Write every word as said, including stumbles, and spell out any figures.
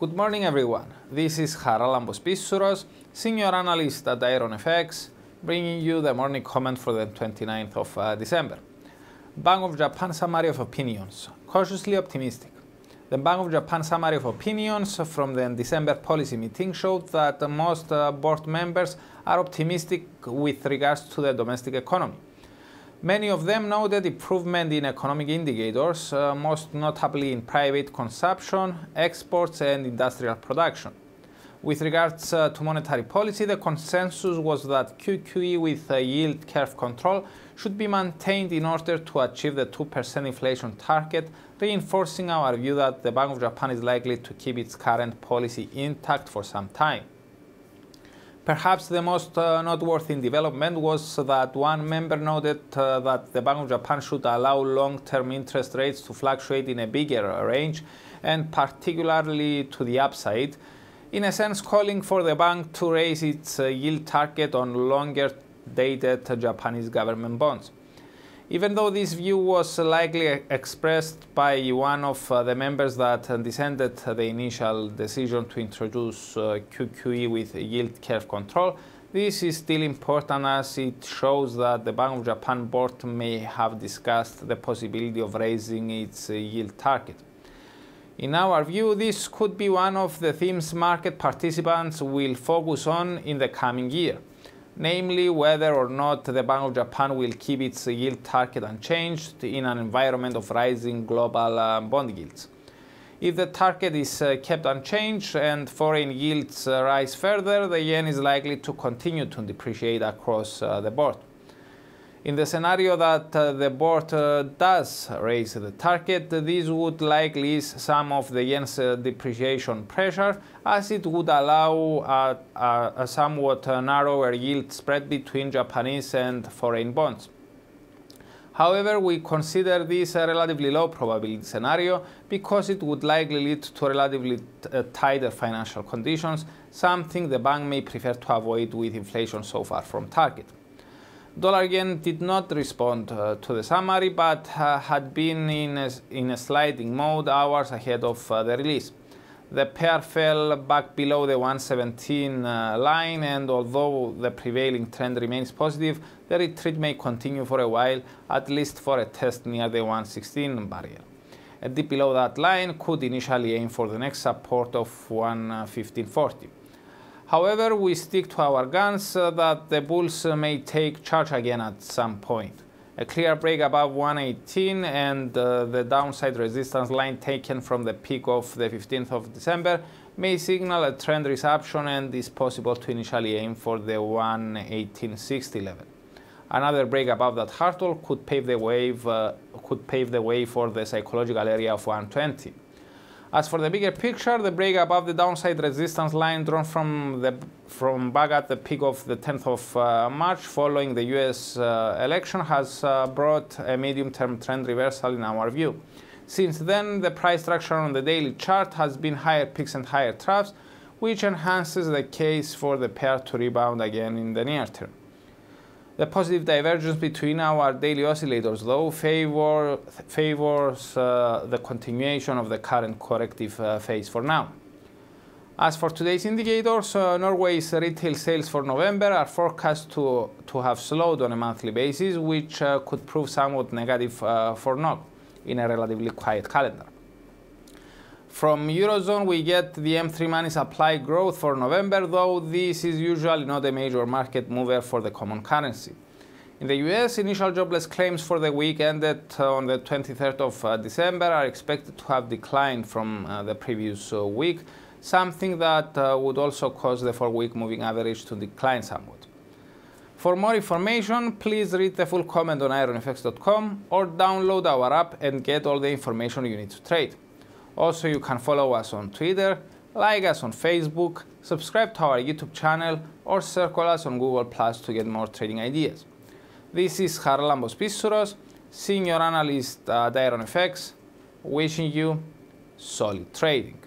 Good morning everyone, this is Charalambos Pissouros, Senior Analyst at IronFX, bringing you the morning comment for the twenty-ninth of uh, December. Bank of Japan Summary of Opinions, cautiously optimistic. The Bank of Japan Summary of Opinions from the December policy meeting showed that most uh, board members are optimistic with regards to the domestic economy. Many of them noted improvement in economic indicators, uh, most notably in private consumption, exports and industrial production. With regards uh, to monetary policy, the consensus was that Q Q E with uh, yield curve control should be maintained in order to achieve the two percent inflation target, reinforcing our view that the Bank of Japan is likely to keep its current policy intact for some time. Perhaps the most uh, noteworthy development was that one member noted uh, that the Bank of Japan should allow long-term interest rates to fluctuate in a bigger range, and particularly to the upside, in a sense calling for the bank to raise its uh, yield target on longer-dated Japanese government bonds. Even though this view was likely expressed by one of uh, the members that dissented the initial decision to introduce uh, Q Q E with yield curve control, this is still important as it shows that the Bank of Japan board may have discussed the possibility of raising its uh, yield target. In our view, this could be one of the themes market participants will focus on in the coming year. Namely, whether or not the Bank of Japan will keep its yield target unchanged in an environment of rising global uh, bond yields. If the target is uh, kept unchanged and foreign yields uh, rise further, the yen is likely to continue to depreciate across uh, the board. In the scenario that uh, the board uh, does raise the target, this would likely ease some of the yen's uh, depreciation pressure, as it would allow uh, uh, a somewhat uh, narrower yield spread between Japanese and foreign bonds. However, we consider this a relatively low probability scenario because it would likely lead to relatively t uh, tighter financial conditions, something the bank may prefer to avoid with inflation so far from target. Dollar yen did not respond uh, to the summary, but uh, had been in a, in a sliding mode hours ahead of uh, the release. The pair fell back below the one seventeen uh, line, and although the prevailing trend remains positive, the retreat may continue for a while, at least for a test near the one sixteen barrier. A dip below that line could initially aim for the next support of one fifteen forty. However, we stick to our guns uh, that the bulls uh, may take charge again at some point. A clear break above one eighteen and uh, the downside resistance line taken from the peak of the fifteenth of December may signal a trend resumption and is possible to initially aim for the one eighteen sixty level. Another break above that hurdle could pave the wave, uh, could pave the way for the psychological area of one twenty. As for the bigger picture, the break above the downside resistance line drawn from, the, from back at the peak of the tenth of uh, March following the U S uh, election has uh, brought a medium-term trend reversal in our view. Since then, the price structure on the daily chart has been higher peaks and higher troughs, which enhances the case for the pair to rebound again in the near term. The positive divergence between our daily oscillators, though, favor, favors uh, the continuation of the current corrective uh, phase for now. As for today's indicators, uh, Norway's retail sales for November are forecast to, to have slowed on a monthly basis, which uh, could prove somewhat negative uh, for N O K in a relatively quiet calendar. From Eurozone, we get the M three money supply growth for November, though this is usually not a major market mover for the common currency. In the U S, initial jobless claims for the week ended on the twenty-third of December are expected to have declined from uh, the previous uh, week, something that uh, would also cause the four-week moving average to decline somewhat. For more information, please read the full comment on iron F X dot com or download our app and get all the information you need to trade. Also, you can follow us on Twitter, like us on Facebook, subscribe to our YouTube channel, or circle us on Google Plus to get more trading ideas. This is Charalambos Pissouros, Senior Analyst at IronFX, wishing you solid trading.